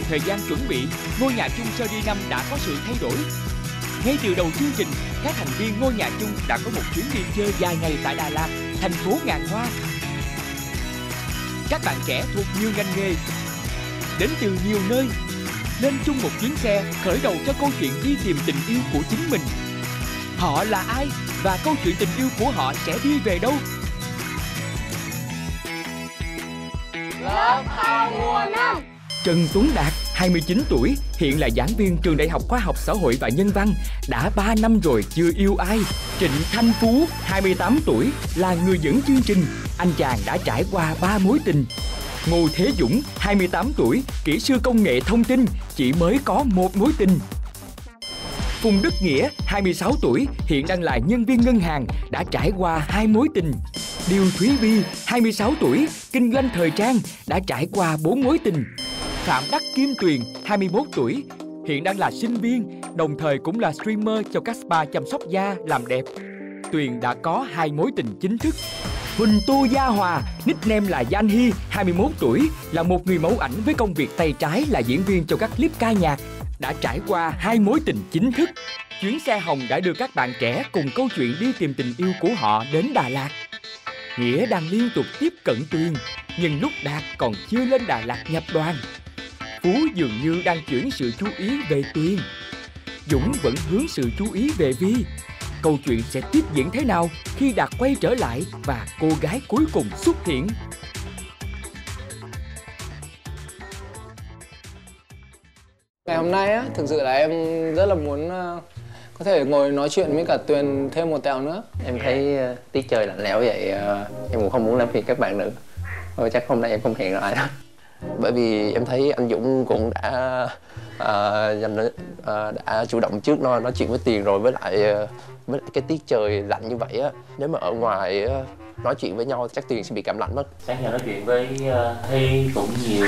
một thời gian chuẩn bị, Ngôi Nhà Chung Show đi năm đã có sự thay đổi. Ngay từ đầu chương trình, các thành viên Ngôi Nhà Chung đã có một chuyến đi chơi dài ngày tại Đà Lạt, thành phố ngàn hoa. Các bạn trẻ thuộc nhiều ngành nghề, đến từ nhiều nơi, lên chung một chuyến xe khởi đầu cho câu chuyện đi tìm tình yêu của chính mình. Họ là ai và câu chuyện tình yêu của họ sẽ đi về đâu? Lớp 2 mùa 5. Trần Tuấn Đạt, 29 tuổi, hiện là giảng viên trường Đại học Khoa học Xã hội và Nhân văn, đã 3 năm rồi chưa yêu ai. Trịnh Thanh Phú, 28 tuổi, là người dẫn chương trình. Anh chàng đã trải qua 3 mối tình. Ngô Thế Dũng, 28 tuổi, kỹ sư công nghệ thông tin, chỉ mới có 1 mối tình. Phùng Đức Nghĩa, 26 tuổi, hiện đang là nhân viên ngân hàng, đã trải qua 2 mối tình. Điêu Thúy Vy, 26 tuổi, kinh doanh thời trang, đã trải qua 4 mối tình. Phạm Đắc Kim Tuyền, 21 tuổi, hiện đang là sinh viên, đồng thời cũng là streamer cho các spa chăm sóc da, làm đẹp. Tuyền đã có 2 mối tình chính thức. Huỳnh Tô Gia Hòa, nickname là Danh Hy, 21 tuổi, là một người mẫu ảnh với công việc tay trái là diễn viên cho các clip ca nhạc, đã trải qua 2 mối tình chính thức. Chuyến xe hồng đã đưa các bạn trẻ cùng câu chuyện đi tìm tình yêu của họ đến Đà Lạt. Nghĩa đang liên tục tiếp cận Tuyền, nhưng lúc Đạt còn chưa lên Đà Lạt nhập đoàn. Phú dường như đang chuyển sự chú ý về Tuyền. Dũng vẫn hướng sự chú ý về Vi. Câu chuyện sẽ tiếp diễn thế nào khi Đạt quay trở lại và cô gái cuối cùng xuất hiện? Ngày hôm nay á, thực sự là em rất là muốn có thể ngồi nói chuyện với cả Tuyền thêm một tèo nữa. Em thấy tiết trời lạnh lẽo vậy, em cũng không muốn làm phiền các bạn nữa. Thôi chắc hôm nay em không hẹn lại đâu. Bởi vì em thấy anh Dũng cũng đã chủ động trước nói chuyện với Tuyền rồi, với lại cái tiết trời lạnh như vậy á, nếu mà ở ngoài nói chuyện với nhau chắc Tuyền sẽ bị cảm lạnh mất. Sáng giờ nói chuyện với Thi cũng nhiều.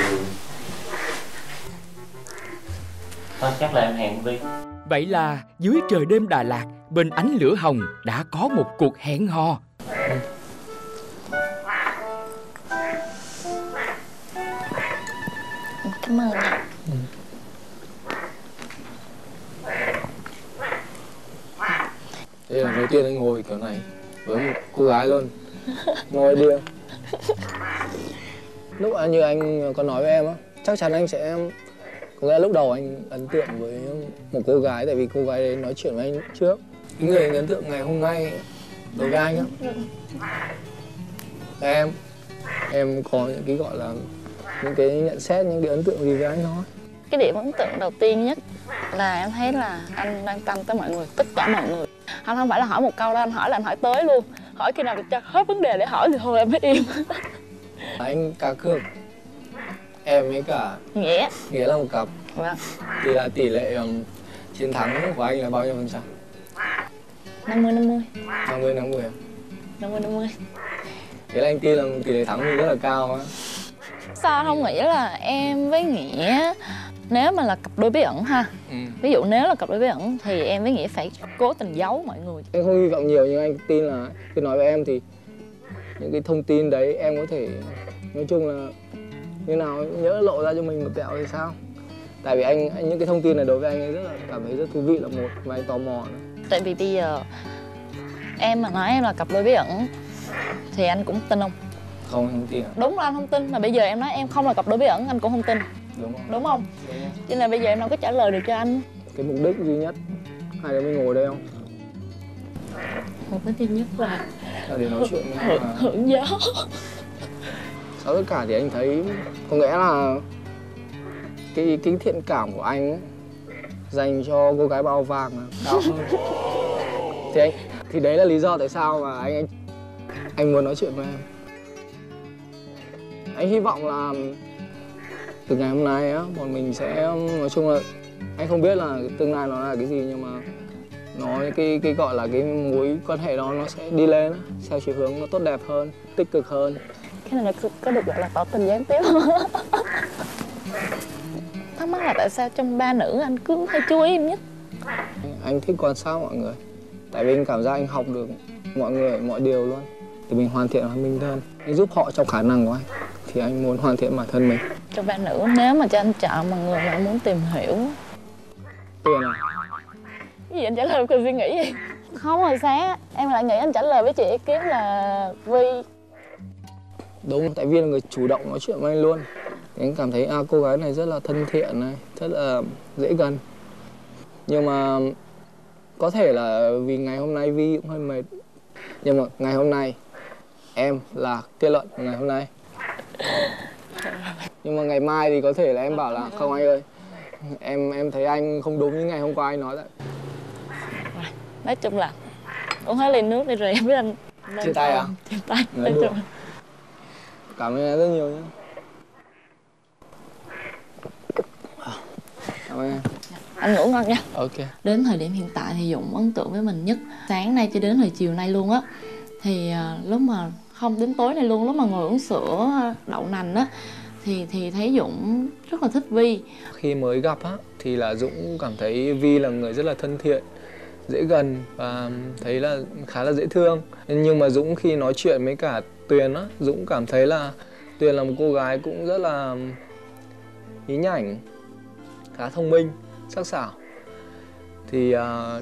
Thôi chắc là em hẹn Vi. Vậy là dưới trời đêm Đà Lạt, bên ánh lửa hồng đã có một cuộc hẹn hò. Cảm ơn ạ. Đây là đầu tiên anh ngồi kiểu này với một cô gái luôn. Ngồi đi. Lúc như anh có nói với em á, chắc chắn anh sẽ... Có lẽ lúc đầu anh ấn tượng với một cô gái, tại vì cô gái đấy nói chuyện với anh trước. Những người ấn tượng ngày hôm nay đối với anh á, em có những cái gọi là những cái nhận xét, những cái ấn tượng gì với anh thôi. Cái điểm ấn tượng đầu tiên nhất là em thấy là anh quan tâm tới mọi người, tất cả mọi người. Anh không phải là hỏi một câu đâu, anh hỏi là anh hỏi tới luôn. Hỏi khi nào được cho hết vấn đề để hỏi thì thôi em mới im. Anh cá cược em với cả Nghĩa là một cặp. Vâng. Thì là tỷ lệ chiến thắng của anh là bao nhiêu phần trăm? 50-50. 50-50. 50-50. Thế là anh tin là tỷ lệ thắng thì rất là cao á. Sao không nghĩ là em với Nghĩa nếu mà là cặp đôi bí ẩn ha, ví dụ nếu là cặp đôi bí ẩn thì em với Nghĩa phải cố tình giấu mọi người. Em không hy vọng nhiều nhưng anh tin là khi nói với em thì những cái thông tin đấy em có thể nói chung là như nào nhớ lộ ra cho mình một tẹo thì sao? Tại vì anh những cái thông tin này đối với anh rất là cảm thấy rất thú vị là một, và anh tò mò nữa. Tại vì bây giờ em mà nói em là cặp đôi bí ẩn thì anh cũng tin không? Không, không tin. Đúng là anh không tin, mà bây giờ em nói em không là cặp đôi bí ẩn anh cũng không tin. Đúng không? Đúng không? Cho nên bây giờ em đâu có trả lời được cho anh. Cái mục đích duy nhất hai đứa mới ngồi đây không? Mục đích duy nhất là để nói chuyện hưởng gió. Sau tất cả thì anh thấy có nghĩa là cái thiện cảm của anh ấy, dành cho cô gái bao vàng cao hơn. Thì đấy là lý do tại sao mà anh muốn nói chuyện với em. Anh hy vọng là từ ngày hôm nay á, bọn mình sẽ nói chung là anh không biết là tương lai nó là cái gì nhưng mà nó cái gọi là cái mối quan hệ đó nó sẽ đi lên theo chiều hướng nó tốt đẹp hơn, tích cực hơn. Cái này là có được gọi là tỏ tình gián tiếp không? Thắc mắc là tại sao trong 3 nữ anh cứ hay chú ý em nhất? Anh thích quan sát mọi người. Tại vì anh cảm giác anh học được mọi người, mọi điều luôn. Thì mình hoàn thiện bản thân. Anh giúp họ trong khả năng của anh. Thì anh muốn hoàn thiện bản thân mình. cho bạn nữ nếu mà cho anh chọn mà người mà muốn tìm hiểu? Tiền. Cái gì anh trả lời cần suy nghĩ vậy? Không, hồi sáng em lại nghĩ anh trả lời với chị ý kiến là Vy. Đúng, tại Vy là người chủ động nói chuyện với anh luôn. Thì anh cảm thấy cô gái này rất là thân thiện này, rất là dễ gần. Nhưng mà có thể là vì ngày hôm nay Vy cũng hơi mệt. Nhưng mà ngày hôm nay em là kết luận của ngày hôm nay. Nhưng mà ngày mai thì có thể là em bảo là không anh ơi, em thấy anh không đúng như ngày hôm qua anh nói đấy. Nói chung là uống hết ly nước đi rồi em biết anh chia tay à? Chia tay. Cảm ơn em rất nhiều nhé. Cảm ơn em. Anh ngủ ngon nha. Ok. Đến thời điểm hiện tại thì Dũng ấn tượng với mình nhất sáng nay cho đến hồi chiều nay luôn á. Thì lúc mà không đến tối nay luôn, lúc mà ngồi uống sữa đậu nành á thì thấy Dũng rất là thích Vy. Khi mới gặp á thì là Dũng cảm thấy Vy là người rất là thân thiện, dễ gần và thấy là khá là dễ thương. Nhưng mà Dũng khi nói chuyện với cả Tuyền á, Dũng cảm thấy là Tuyền là một cô gái cũng rất là nhí nhảnh, khá thông minh, sắc sảo. Thì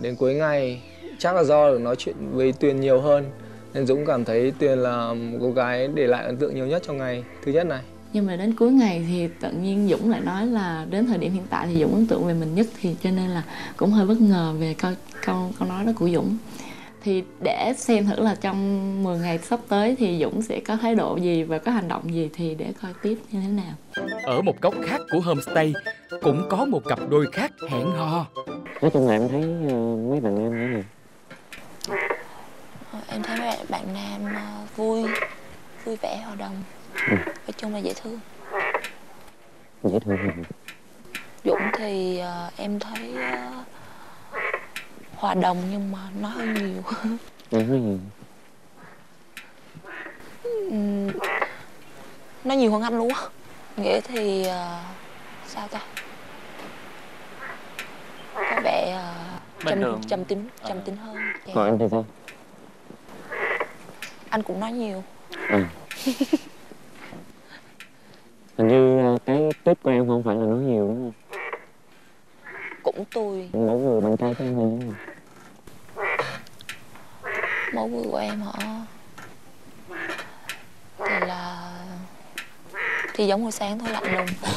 đến cuối ngày chắc là do được nói chuyện với Tuyền nhiều hơn nên Dũng cảm thấy Tuyền là một cô gái để lại ấn tượng nhiều nhất trong ngày thứ nhất này. Nhưng mà đến cuối ngày thì tự nhiên Dũng lại nói là đến thời điểm hiện tại thì Dũng ấn tượng về mình nhất, thì cho nên là cũng hơi bất ngờ về câu nói đó của Dũng. Thì để xem thử là trong 10 ngày sắp tới thì Dũng sẽ có thái độ gì và có hành động gì thì để coi tiếp như thế nào. Ở một góc khác của homestay cũng có một cặp đôi khác hẹn hò. Nói chung là em thấy mấy bạn nam nữa nè. Em thấy mấy bạn nam vui vẻ, hòa đồng. Nói chung là dễ thương. Dễ thương hả? Dũng thì em thấy hòa đồng nhưng mà nói hơi nhiều. Nói hơi nhiều? Nói nhiều hơn anh luôn á. Nghĩa thì sao ta? Có vẻ trầm tính hơn. Còn anh thì sao? Anh cũng nói nhiều. Hình như cái tip của em không phải là nói nhiều đúng không? Cũng tùy. Mẫu người bằng tay của em đúng không? Mẫu người của em hả? Thì là... thì giống hồi sáng thôi, lạnh lùng.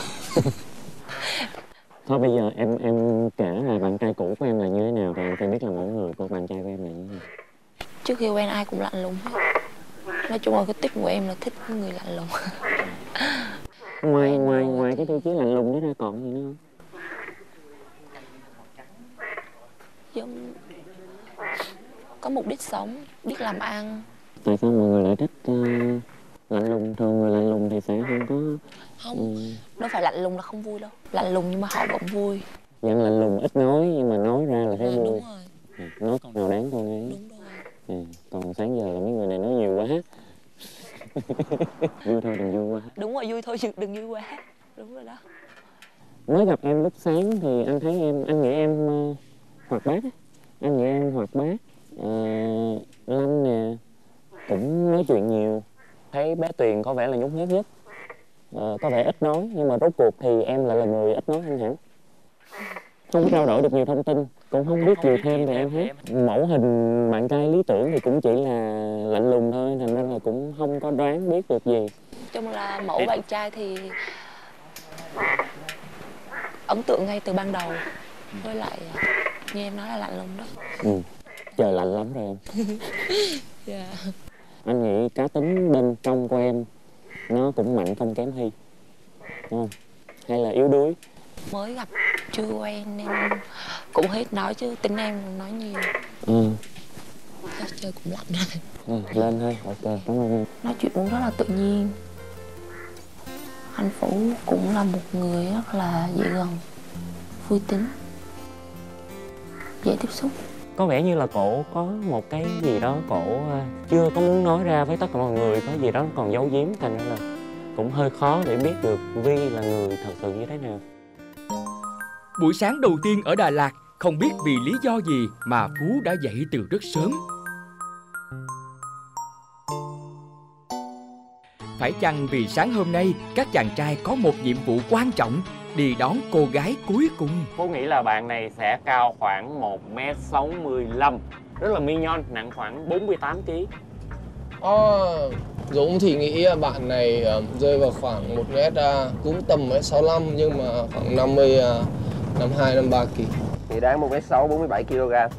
Thôi bây giờ em kể là bạn trai cũ của em là như thế nào thì em sẽ biết là mẫu người của bạn trai của em là như thế nào. Trước khi quen ai cũng lạnh lùng hết. Nói chung là cái tip của em là thích người lạnh lùng. Ngoài cái tiêu chí lạnh lùng đó ra còn gì nữa không? Giống... có mục đích sống, biết làm ăn. Tại sao mọi người lại thích lạnh lùng? Thường người lạnh lùng thì sẽ không có... Không, đâu phải lạnh lùng là không vui đâu. Lạnh lùng nhưng mà họ vẫn vui. Dạng lạnh lùng ít nói nhưng mà nói ra là thấy vui. Đúng rồi. Nói câu nào đáng con ấy. Đúng rồi. Còn sáng giờ là mấy người này nói nhiều quá. Vui thôi đừng vui quá. Đúng rồi, vui thôi đừng vui quá. Đúng rồi đó. Mới gặp em lúc sáng thì anh thấy em, anh nghĩ em hoạt bát á. Anh nghĩ em hoạt bát, lanh nè, cũng nói chuyện nhiều. Thấy bé Tuyền có vẻ là nhút nhát nhất, có vẻ ít nói. Nhưng mà rốt cuộc thì em lại là người ít nói hơn hẳn. Không có trao đổi được nhiều thông tin, cũng không biết gì thêm về em hết. Mẫu hình bạn trai lý tưởng thì cũng chỉ là lạnh lùng thôi, thành ra là cũng không có đoán biết được gì. Chung là mẫu bạn trai thì ấn tượng ngay từ ban đầu, với lại như em nói là lạnh lùng đó. Trời lạnh lắm rồi em. Yeah. Anh nghĩ cá tính bên trong của em nó cũng mạnh không kém Hy, đúng không? Hay là yếu đuối? Mới gặp chưa quen nên cũng hết nói chứ tính em nói nhiều. Chơi cũng lạnh rồi. Lên thôi, ok, cảm ơn em. Nói chuyện cũng rất là tự nhiên. Anh Phú cũng là một người rất là dễ gần, vui tính, dễ tiếp xúc. Có vẻ như là cổ có một cái gì đó cổ chưa có muốn nói ra với tất cả mọi người, có gì đó còn giấu giếm, thành ra là cũng hơi khó để biết được Vy là người thật sự như thế nào. Buổi sáng đầu tiên ở Đà Lạt, không biết vì lý do gì mà Phú đã dậy từ rất sớm. phải chăng vì sáng hôm nay các chàng trai có một nhiệm vụ quan trọng đi đón cô gái cuối cùng? Phú nghĩ là bạn này sẽ cao khoảng 1m65, rất là mignon, nặng khoảng 48kg. Dũng thì nghĩ bạn này rơi vào khoảng 1m, cũng tầm 1m65 nhưng mà khoảng 52-53kg. Thì đáng 1m6, 47kg.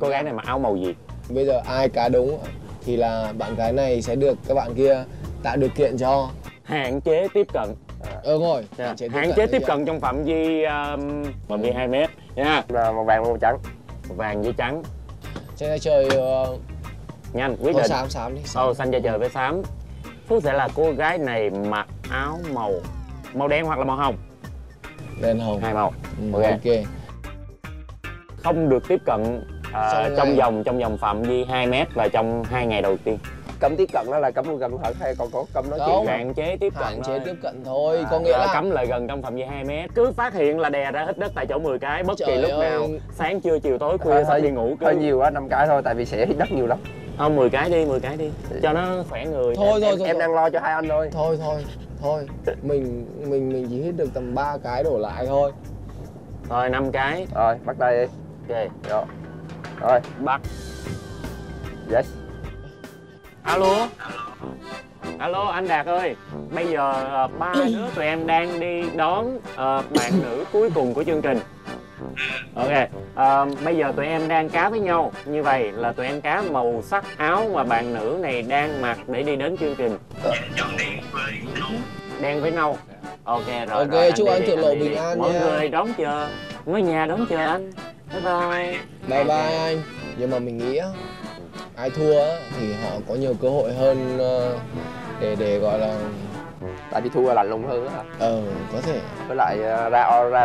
Cô gái này mặc áo màu gì? Bây giờ ai cá đúng thì là bạn gái này sẽ được các bạn kia tạo điều kiện cho hạn chế tiếp cận. Hạn chế tiếp cận trong phạm vi 12m nha. Màu vàng và màu trắng. Màu vàng với trắng. Trên đây chơi nhanh quyết định. Xám đi. Xanh da trời với xám. Phú sẽ là cô gái này mặc áo màu đen hoặc là màu hồng. Đen hồng. Hai màu. Ok. Không được tiếp cận trong vòng phạm vi 2m và trong 2 ngày đầu tiên. Cấm tiếp cận đó là cấm luôn gần thật hay còn có cấm nói chuyện? Hạn chế tiếp cận. Hạn chế tiếp cận thôi. Có nghĩa là cấm lại gần trong phạm vi 2m. Cứ phát hiện là đè ra hít đất tại chỗ 10 cái bất kỳ lúc nào, sáng trưa chiều tối khuya sắp đi ngủ. Hơi nhiều quá, 5 cái thôi tại vì sẽ hít đất nhiều lắm. Không, 10 cái đi, 10 cái đi cho nó khỏe người. Thôi em đang lo cho hai anh thôi. Thôi mình chỉ hít được tầm 3 cái đổ lại thôi. Rồi 5 cái. Rồi bắt tay đi. Ok rồi. Rồi, bắt. Yes. Alo. Alo, anh Đạt ơi. Bây giờ ba đứa tụi em đang đi đón bạn nữ cuối cùng của chương trình. Ok. Bây giờ tụi em đang cá với nhau. Như vậy là tụi em cá màu sắc áo mà bạn nữ này đang mặc để đi đến chương trình. Đen với nâu. Ok rồi. Ok, rồi, chúc anh thượng lộ bình an nha. Mọi người đón chờ. Ngôi nhà đón chờ anh. Bye bye. Bye bye anh. Nhưng mà mình nghĩ ai thua thì họ có nhiều cơ hội hơn để gọi là tại vì thua là lùng hơn á. Có thể. Với lại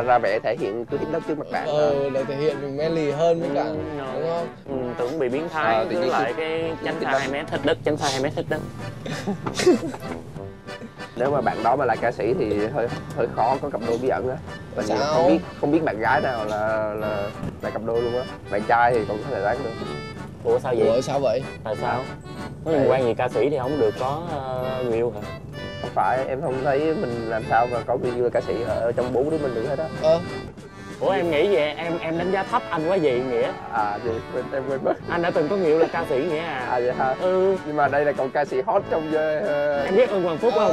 ra vẻ thể hiện cứ hít đất trước mặt bạn. Để thể hiện mình manly hơn với cả đúng không? Tưởng bị biến thái với lại cái tránh xa 2m hít đất, tránh xa 2m hít đất. Nếu mà bạn đó mà là ca sĩ thì hơi khó có cặp đôi bí ẩn á. Không biết bạn gái nào là cặp đôi luôn á. Bạn trai thì còn có thể đoán được. Ủa sao vậy? Ủa sao vậy? Tại sao? Có liên quan gì ca sĩ thì không được có người yêu hả? Không phải, em không thấy mình làm sao mà có người yêu là ca sĩ ở trong 4 đứa mình được hết á. Ủa em nghĩ vậy, em đánh giá thấp anh quá vậy Nghĩa. Em quên mất. Anh đã từng có người yêu là ca sĩ Nghĩa à? À vậy hả? Nhưng mà đây là cậu ca sĩ hot trong giới... Em biết Ung Hoàng Phúc không?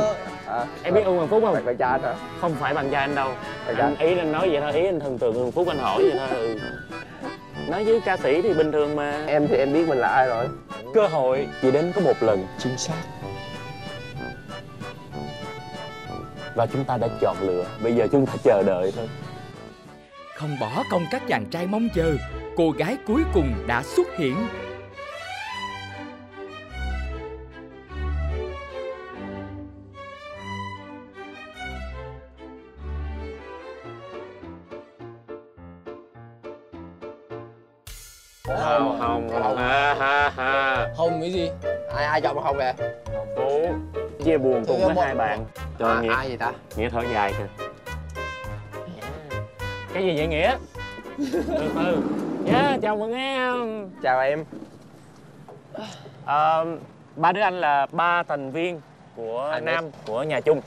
Em biết Ung Hoàng Phúc không? Bạn trai anh hả? Không phải bạn trai anh đâu. Anh ý anh nói vậy thôi, ý anh thần tượng Ung Hoàng Phúc anh hỏi vậy thôi. Nói với ca sĩ thì bình thường mà. Em thì em biết mình là ai rồi. Cơ hội chỉ đến có một lần. Chính xác. Và chúng ta đã chọn lựa, bây giờ chúng ta chờ đợi thôi. Không bỏ công các chàng trai mong chờ, cô gái cuối cùng đã xuất hiện. Hồng. Hồng cái gì? Ai chọn màu hồng vậy? Phú chia buồn cùng với hai bạn. Trời Nghĩa. Ai vậy ta? Nghĩa thở dài kìa. Cái gì vậy Nghĩa? Chào mừng em. Chào em. Ba đứa anh là 3 thành viên của nhà chung.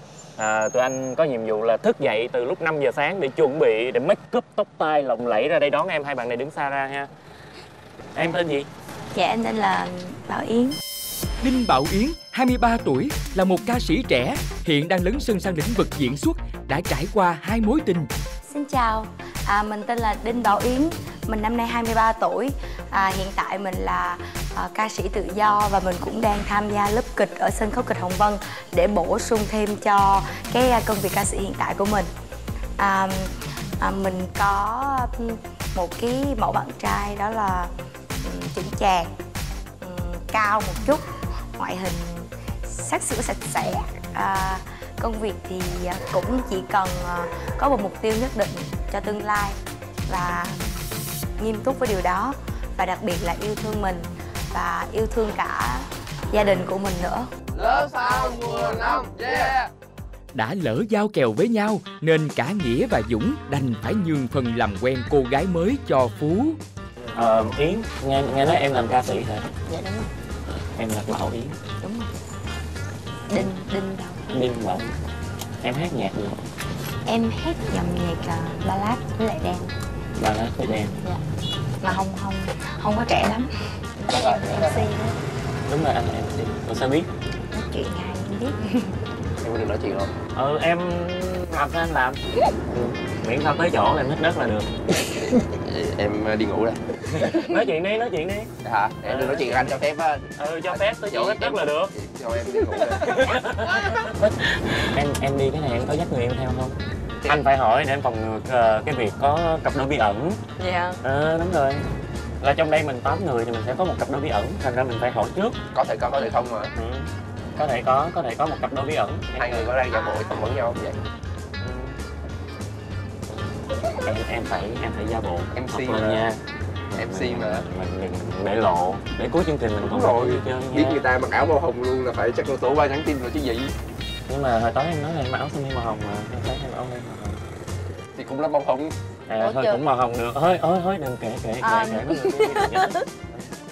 Tụi anh có nhiệm vụ là thức dậy từ lúc 5 giờ sáng để chuẩn bị, để make up tóc tai lộng lẫy ra đây đón em. Hai bạn này đứng xa ra ha. Em tên gì? Dạ em tên là Bảo Yến. Đinh Bảo Yến, 23 tuổi, là một ca sĩ trẻ, hiện đang lấn sân sang lĩnh vực diễn xuất, đã trải qua 2 mối tình. Xin chào, mình tên là Đinh Bảo Yến, mình năm nay 23 tuổi, hiện tại mình là ca sĩ tự do và mình cũng đang tham gia lớp kịch ở sân khấu kịch Hồng Vân để bổ sung thêm cho cái công việc ca sĩ hiện tại của mình. Mình có một cái mẫu bạn trai đó là chững chạc, cao một chút, ngoại hình sắc sảo sạch sẽ. Công việc thì cũng chỉ cần có một mục tiêu nhất định cho tương lai và nghiêm túc với điều đó, và đặc biệt là yêu thương mình và yêu thương cả gia đình của mình nữa. Lớp sau mùa 5, yeah! Đã lỡ giao kèo với nhau nên cả Nghĩa và Dũng đành phải nhường phần làm quen cô gái mới cho Phú. Yến, nghe nói em làm ca sĩ hả? Dạ đúng rồi. Em là Bảo Yến. Đúng rồi. Đinh Bảo. Em hát nhạc gì? Em hát dòng nhạc ballad với lại đen. Ballad với đen. Dạ. Mà không có trẻ lắm. Chắc em là MC đó. Đúng rồi, anh là MC. Tôi sao biết? Nói chuyện ai cũng biết. Em có được nói chuyện không? Ừ, em làm sao anh làm. Ừ. Miễn sao tới chỗ là em hít đất là được. Em đi ngủ đây. Nói chuyện đi, nói chuyện đi. Hả? Em nói chuyện anh cho phép á. Ừ, cho phép tới chỗ hít đất là được. Rồi em đi ngủ đây. Em đi cái này em có dắt người em theo không? Anh phải hỏi để em phòng ngừa cái việc có cặp đôi bí ẩn. Dạ. Ờ, đúng rồi. Là trong đây mình 8 người thì mình sẽ có một cặp đôi bí ẩn, thành ra mình phải hỏi trước. Có thể có, thể không mà. Ừ. Có thể có một cặp đôi bí ẩn. Hai người có đang giả bộ phỏng vấn nhau không vậy? Em phải giả bộ MC mà nha. MC mà mình để lộ, để cuối chương trình mình không rồi biết người ta mặc áo màu hồng luôn là phải chắc con số 3 nhắn tin rồi chứ gì. Nhưng mà hồi tối em nói là em mặc áo xanh hay màu hồng mà em thấy em áo đen màu hồng thì cũng là màu hồng. À, thôi cũng màu hồng được. Thôi đừng kể.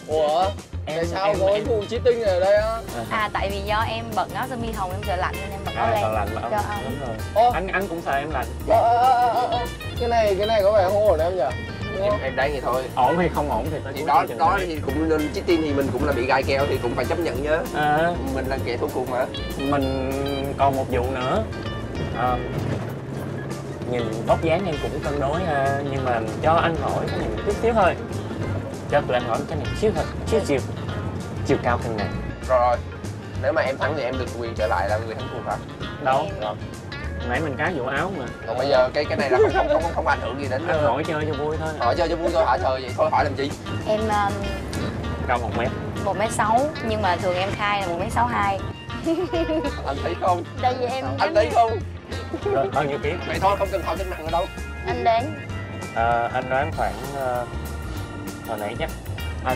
Ủa? Tại sao ngồi khu trí tinh ở đây á? À, tại vì do em bận áo sơ mi hồng em sợ lạnh nên em bận áo đen. Lạnh mà áo. Đúng rồi. Anh cũng sợ em lạnh. Cái này có vẻ không ổn em nhỉ? Em đấy thì thôi. Ổn hay không ổn thì tôi đó thì cũng nên trí tin thì mình cũng là bị gai keo thì cũng phải chấp nhận nhớ. Mình là kẻ thua cuộc mà. Mình còn một vụ nữa. Nhìn vóc dáng em cũng cân đối ha, nhưng mà cho anh hỏi cái này một chút xíu thôi. Cho tụi anh hỏi cái này xíu thôi, xíu. Chiều cao cân này. Rồi, nếu mà em thắng thì em được quyền trở lại là người thắng cuộc hả? Đâu? Rồi. Nãy mình cá vụ áo mà. Còn bây giờ cái này là không ảnh hưởng gì đến. Anh hỏi chơi cho vui thôi. Hỏi chơi cho vui thôi hả? Trời vậy thôi hỏi làm chi? Em cao 1 mét. 1m6 nhưng mà thường em khai là 1m62. Anh thấy không? Tại vì em anh thấy không? Rồi, bao nhiêu ký? Vậy thôi, không cần hỏi trên mạng ở đâu. Anh đoán? Anh đoán khoảng... Hồi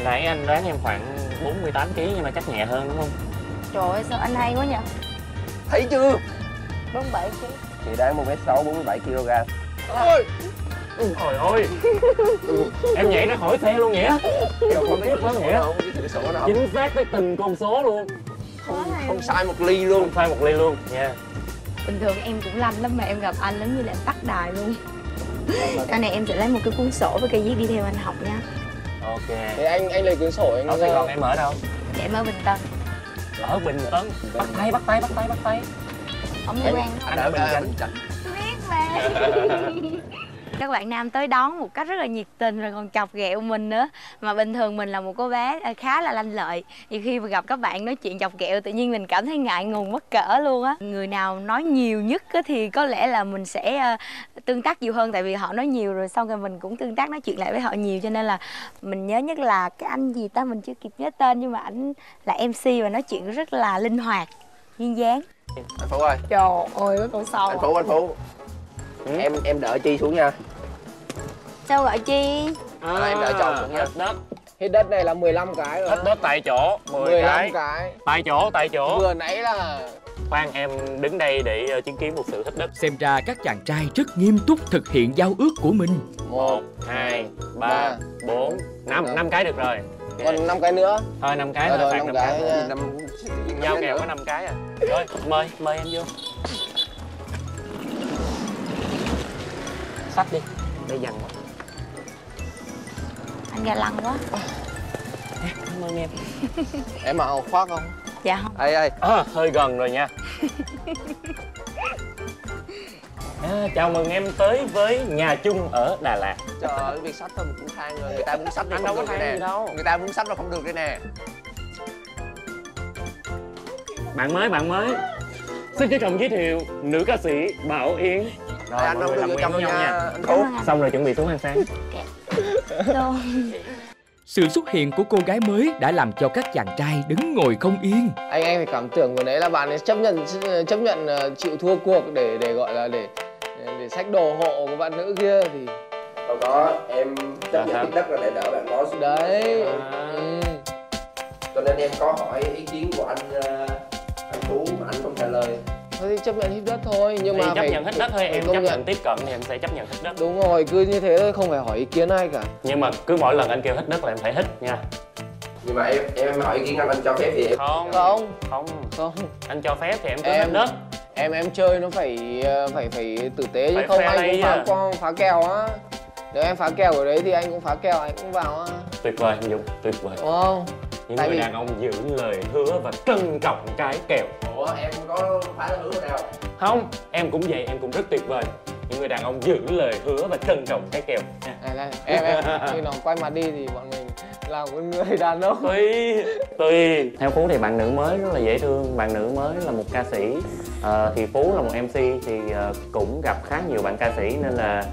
nãy anh đoán em khoảng 48 kg nhưng mà chắc nhẹ hơn đúng không? Trời ơi, sao anh hay quá nhỉ? Thấy chưa? 47 kg. Chị đoán 1m6, 47kg. Ôi! Trời ơi! Em nhảy nó hỏi xe luôn Nghĩa. Em không biết quá Nghĩa. Chính xác tới từng con số luôn. Không sai một ly luôn. Không sai một ly luôn nha. Bình thường em cũng lanh lắm mà em gặp anh giống như là em tắt đài luôn. Sau này em sẽ lấy một cái cuốn sổ với cây viết đi theo anh học nha. Ok. Thì anh lấy cuốn sổ anh. Ở Sài Gòn em ở đâu? Em ở Bình Tân. Ở Bình Tân. Bắt tay. Ông quen. Anh ở Bình Chánh. Tôi biết mà. Các bạn nam tới đón một cách rất là nhiệt tình rồi còn chọc ghẹo mình nữa. Mà bình thường mình là một cô bé khá là lanh lợi. Thì khi mà gặp các bạn nói chuyện chọc ghẹo tự nhiên mình cảm thấy ngại ngùng mắc cỡ luôn á. Người nào nói nhiều nhất thì có lẽ là mình sẽ tương tác nhiều hơn. Tại vì họ nói nhiều rồi xong rồi mình cũng tương tác nói chuyện lại với họ nhiều. Cho nên là mình nhớ nhất là cái anh gì ta mình chưa kịp nhớ tên. Nhưng mà ảnh là MC và nói chuyện rất là linh hoạt, duyên dáng. Anh Phú ơi. Trời ơi, con sâu. Anh Phú. Ừ. Em đợi Chi xuống nha. Sao gọi Chi? Em đợi chồng xuống nha. Hít đất này là 15 cái rồi. Hít đất tại chỗ 15 cái. Tại chỗ. Vừa nãy là... Khoan, em đứng đây để chứng kiến một sự hít đất. Xem ra các chàng trai rất nghiêm túc thực hiện giao ước của mình. 1, 2, 3, 4, 5 cái được rồi. Còn 5 cái nữa. Thôi 5 cái thôi. 5 cái. Giao kèo có 5 cái à. Rồi, mời em vô. Sách đi, để dằn quá. Anh gà lăng quá. Cảm ơn em. Em mà khoác không? Dạ không. Ê, hơi gần rồi nha. Chào mừng em tới với Nhà Chung ở Đà Lạt. Trời ơi, việc sách thôi mình cũng than rồi. Người ta muốn sách đâu có than gì đâu. Người ta muốn sách đâu không được đây nè. Bạn mới. Xin trân trọng giới thiệu nữ ca sĩ Bảo Yến. Rồi, anh không được vô trong nha. Xong rồi chuẩn bị xuống ăn sáng. Sự xuất hiện của cô gái mới đã làm cho các chàng trai đứng ngồi không yên. Anh phải cảm tưởng của đấy là bạn ấy chấp nhận chịu thua cuộc để gọi là để xách đồ hộ của bạn nữ kia thì. Không có, em chấp nhận đất là để đỡ bạn đó xuống. Đấy. Cho nên em có hỏi ý kiến của anh Phú mà anh không trả lời. Thì chấp nhận hít đất thôi nhưng thì mà chấp phải... nhận hít đất thôi em chấp nhận tiếp cận thì em sẽ chấp nhận hít đất. Đúng rồi, cứ như thế thôi, không phải hỏi ý kiến ai cả. Nhưng mà cứ mỗi lần anh kêu hít đất là em phải hít nha. Nhưng mà em hỏi ý kiến anh cho phép thì em... Không. Anh cho phép thì em cứ lên đất. Em chơi nó phải tử tế chứ không anh cũng phá kèo á. Nếu em phá kèo ở đấy thì anh cũng phá kèo, anh cũng vào á. Tuyệt vời anh Dũng, tuyệt vời. Wow. Những người đàn ông giữ lời hứa và trân trọng cái kèo. Ủa em có phá lời hứa nào? Không, em cũng vậy, em cũng rất tuyệt vời. Những người đàn ông giữ lời hứa và trân trọng cái kèo. Này, em khi nó quay mặt đi thì bọn mình là một người đàn ông. Tùy. Theo Phú thì bạn nữ mới rất là dễ thương. Bạn nữ mới là một ca sĩ. Thì Phú là một MC thì cũng gặp khá nhiều bạn ca sĩ nên là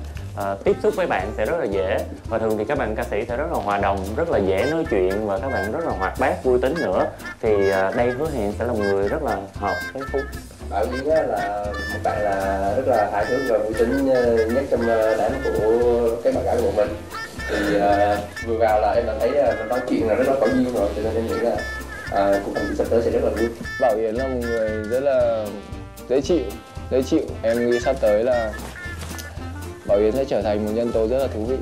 tiếp xúc với bạn sẽ rất là dễ. Và thường thì các bạn ca sĩ sẽ rất là hòa đồng, rất là dễ nói chuyện và các bạn rất là hoạt bát, vui tính nữa. Thì đây hứa hẹn sẽ là một người rất là hợp với Phú. Bảo Yến là một bạn là rất là hài hước và vui tính nhất trong đám của cái bạn gái của mình. Thì vừa vào là em đã thấy nói chuyện là rất là có duyên rồi, cho nên em nghĩ là cuộc hành trình sắp tới sẽ rất là vui. Bảo Yến là một người rất là dễ chịu. Em nghĩ sắp tới là Bảo Yến sẽ trở thành một nhân tố rất là thú vị.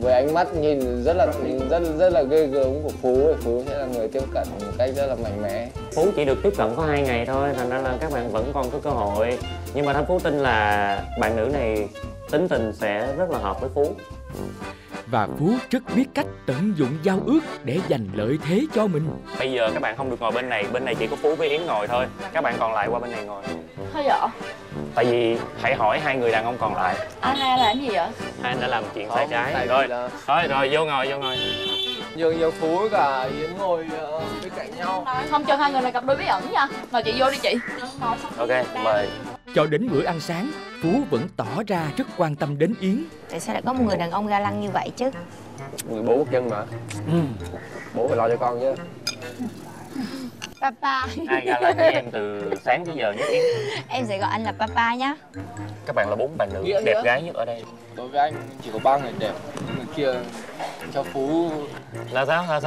Với ánh mắt nhìn rất là ghê gớm của Phú thì Phú sẽ là người tiếp cận một cách rất là mạnh mẽ. Phú chỉ được tiếp cận có 2 ngày thôi, thành ra là các bạn vẫn còn có cơ hội. Nhưng mà Thanh Phú tin là bạn nữ này tính tình sẽ rất là hợp với Phú. Và Phú rất biết cách tận dụng giao ước để giành lợi thế cho mình. Bây giờ các bạn không được ngồi bên này chỉ có Phú với Yến ngồi thôi. Các bạn còn lại qua bên này ngồi. Thôi dạ. Tại vì hãy hỏi 2 người đàn ông còn lại. Anh đã làm gì vậy? Anh đã làm chuyện sai trái rồi. Rồi vô ngồi. Nhường giờ Phú với cả Yến ngồi bên cạnh nhau. Không cho 2 người này cặp đôi bí ẩn nha. Mời chị vô đi chị. Ok, mời. Cho đến bữa ăn sáng, Phú vẫn tỏ ra rất quan tâm đến Yến. Tại sao lại có một người đàn ông ga lăng như vậy chứ? Người bố quốc dân mà. Bố phải lo cho con chứ. Papa. Ai ga lăng với em từ sáng tới giờ nhất Yến? Em sẽ gọi anh là Papa nhá. Các bạn là 4 bạn nữ đẹp gái nhất ở đây. Đối với anh chỉ có 3 người đẹp. Người kia cho Phú là sao? Ý là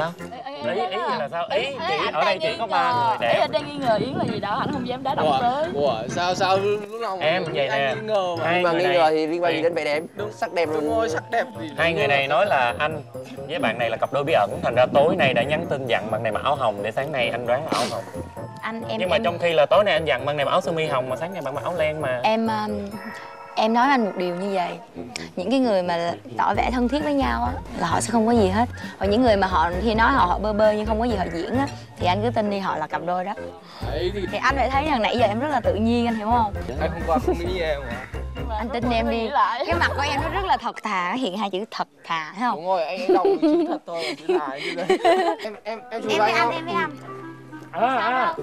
sao? Ý ở đây chỉ có 3 người đẹp. Ý anh đang nghi ngờ Yến là gì đó, anh không dám đá động tới. Ủa sao lúc nào em vậy nè. Mà nghi ngờ thì liên quan gì đến vẻ đẹp? Sắc đẹp luôn. Sắc đẹp. 2 người này nói là anh với bạn này là cặp đôi bí ẩn, thành ra tối nay đã nhắn tin dặn bạn này mặc áo hồng để sáng nay anh đoán là áo hồng. Nhưng mà trong khi là tối nay anh dặn bạn này mặc áo sơ mi hồng mà sáng nay bạn mặc áo len mà. Em nói anh một điều như vậy. Những cái người mà tỏ vẻ thân thiết với nhau á là họ sẽ không có gì hết. Còn những người mà họ khi nói họ bơ bơ nhưng không có gì họ diễn á thì anh cứ tin đi họ là cặp đôi đó. Thì anh lại thấy rằng nãy giờ em rất là tự nhiên, anh hiểu không? Anh không qua không nghĩ em hả? Anh tin em đi. Cái mặt của em nó rất là thật thà, hiện 2 chữ thật thà, thấy không? Đúng rồi, anh đọc chữ thật thôi, chữ thà như thế. Em chung với anh.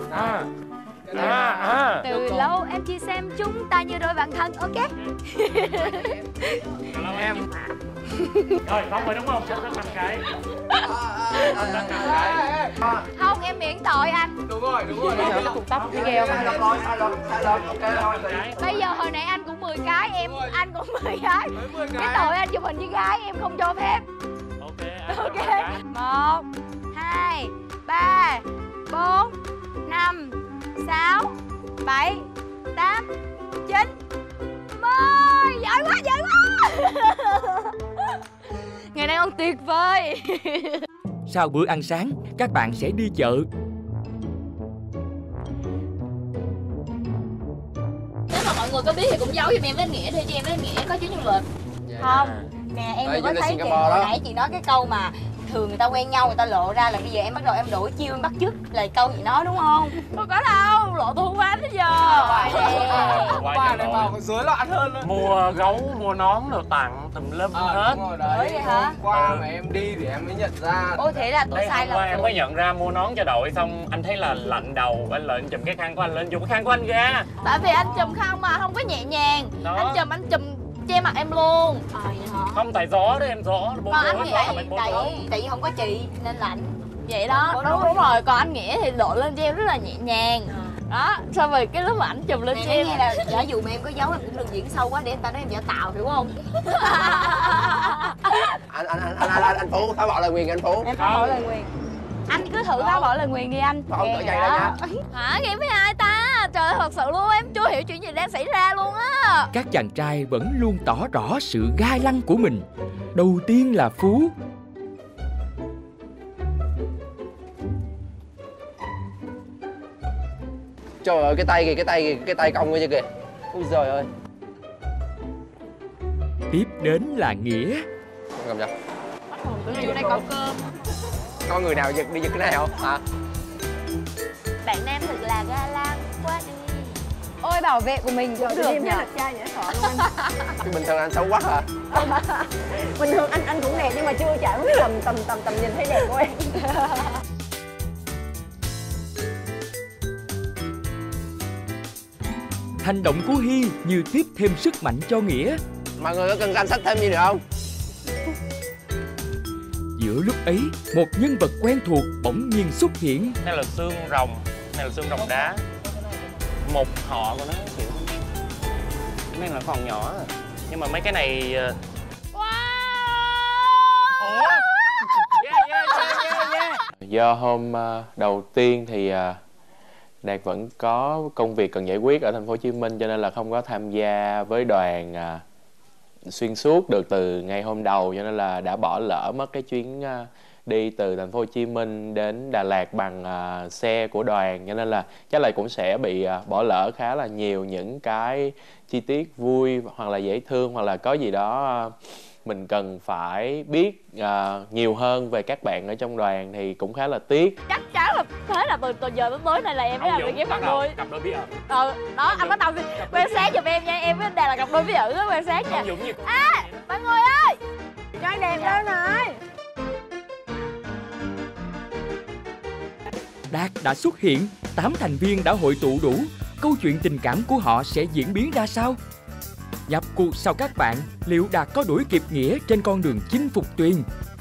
Từ lâu em chỉ xem chúng ta như đôi bạn thân, ok? Em rồi, xong rồi đúng không? Không, em miễn tội anh. Đúng rồi. Bây giờ hồi nãy anh cũng 10 cái, anh cũng 10 cái. Cái tội anh chụp hình với gái em không cho phép. Ok. 1, 2, 3, 4, 5, 6, 7, 8, 9, 10. Giỏi quá. Ngày nay ăn tuyệt vời. Sau bữa ăn sáng, các bạn sẽ đi chợ. Nếu mà mọi người có biết thì cũng giấu giùm em với anh Nghĩa đi, cho em với anh Nghĩa có chuyến du lịch. Không, nè em đừng có thấy chị hồi nãy chị nói cái câu mà thường người ta quen nhau người ta lộ ra là bây giờ em bắt đầu em đổi chiêu em bắt chước lời câu gì nói đúng không? Không có đâu, lộ tôi không bán tới giờ. Quà này màu còn rối loạn hơn nữa. Mua gấu, mua nón rồi tặng tùm lum hết. Đúng rồi đấy. Vậy hả? Qua mà em đi thì em mới nhận ra. Ôi thế là tôi sai lầm. Em mới nhận ra mua nón cho đội xong anh thấy là lạnh đầu, anh lên chùm cái khăn của anh lên chùm cái khăn của anh ra. Tại vì anh chùm khăn mà không có nhẹ nhàng. Anh chùm che mặt em luôn. Không tại gió đó em gió. Còn anh Nghĩa tại vì không có chị nên lạnh. Vậy đó đúng rồi. Còn anh Nghĩa thì lộ lên cho em rất là nhẹ nhàng. Đó xong rồi cái lúc mà ảnh chùm lên cho em là giả dụ mà em có giấu em cũng đừng diễn sâu quá để người ta nói em giả tạo hiểu không? Anh Phú phá bỏ lời nguyền anh Phú. Em phá bỏ lời nguyền. Anh cứ thử phá bỏ lời nguyền đi anh. Không tự vậy đó. Hả game với ai ta? Trời ơi, thật sự luôn em chưa hiểu chuyện gì đang xảy ra luôn á. Các chàng trai vẫn luôn tỏ rõ sự ga lăng của mình. Đầu tiên là Phú. Trời ơi, cái tay kìa, cái tay cong kìa kìa. Úi giời ơi. Tiếp đến là Nghĩa. Cầm cho. Bữa nay có cơm. Có người nào giật đi giật cái này không hả? Bạn nam thật là ga lăng quá đi. Ôi bảo vệ của mình cũng được nhỉ. Bình thường anh xấu quá hả? Bình thường anh cũng đẹp nhưng mà chưa chả biết tầm nhìn thấy đẹp của em. Hành động của Hy như tiếp thêm sức mạnh cho Nghĩa. Mọi người có cần danh sách thêm gì được không? Giữa lúc ấy, một nhân vật quen thuộc bỗng nhiên xuất hiện. Đây là xương rồng, đây là xương rồng đá. Một họ của nó kiểu... Đây là còn nhỏ, nhưng mà mấy cái này... Ủa? Yeah. Do hôm đầu tiên thì... Đạt vẫn có công việc cần giải quyết ở thành phố Hồ Chí Minh cho nên là không có tham gia với đoàn xuyên suốt được từ ngày hôm đầu, cho nên là đã bỏ lỡ mất cái chuyến đi từ thành phố Hồ Chí Minh đến Đà Lạt bằng xe của đoàn, cho nên là chắc là cũng sẽ bị bỏ lỡ khá là nhiều những cái chi tiết vui hoặc là dễ thương hoặc là có gì đó mình cần phải biết nhiều hơn về các bạn ở trong đoàn thì cũng khá là tiếc. Chắc chắn là thế là từ giờ đến tối này là em với anh bị ghép cặp đôi. Cặp đôi bí ẩn. Ừ, đó anh bắt đầu quen sáng giùm em nha, em với anh Đạt là cặp đôi bí ẩn đó, quen sáng nha. À, mọi người ơi, cho anh đẹp lên rồi. Đạt đã xuất hiện, 8 thành viên đã hội tụ đủ. Câu chuyện tình cảm của họ sẽ diễn biến ra sao? Nhập cuộc sau các bạn, liệu Đạt có đuổi kịp Nghĩa trên con đường chinh phục Tuyền?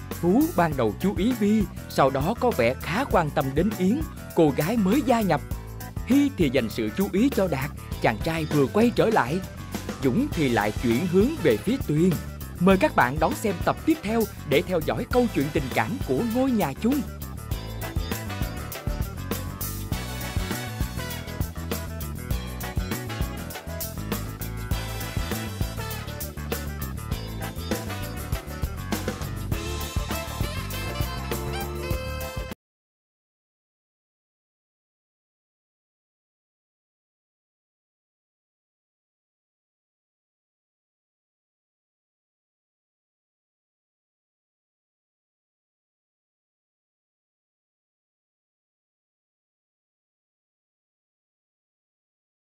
Phú ban đầu chú ý Vy, sau đó có vẻ khá quan tâm đến Yến, cô gái mới gia nhập. Hy thì dành sự chú ý cho Đạt, chàng trai vừa quay trở lại. Dũng thì lại chuyển hướng về phía Tuyền. Mời các bạn đón xem tập tiếp theo để theo dõi câu chuyện tình cảm của Ngôi Nhà Chung.